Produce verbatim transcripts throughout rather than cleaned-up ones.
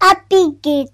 Happy Kid.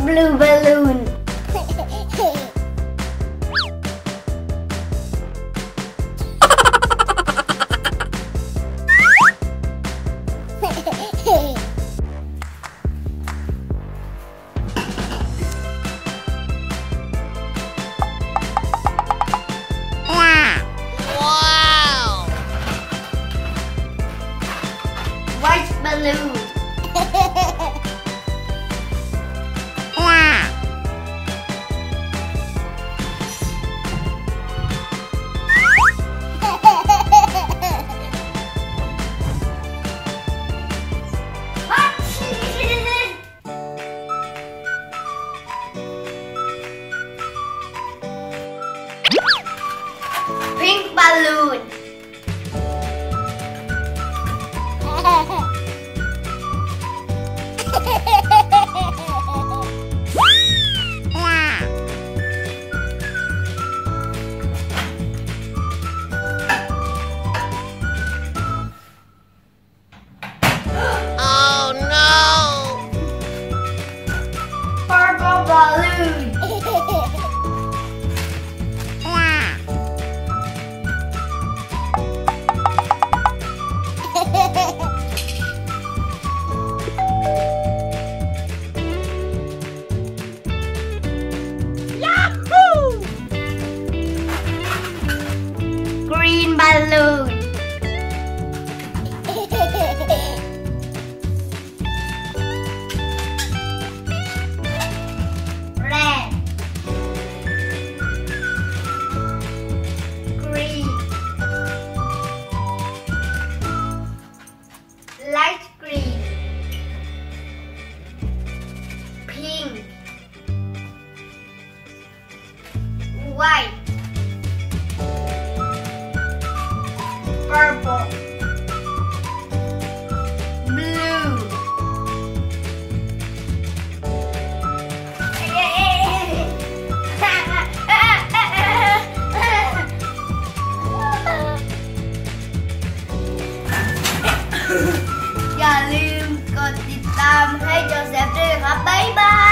Blue balloon. Bye bye.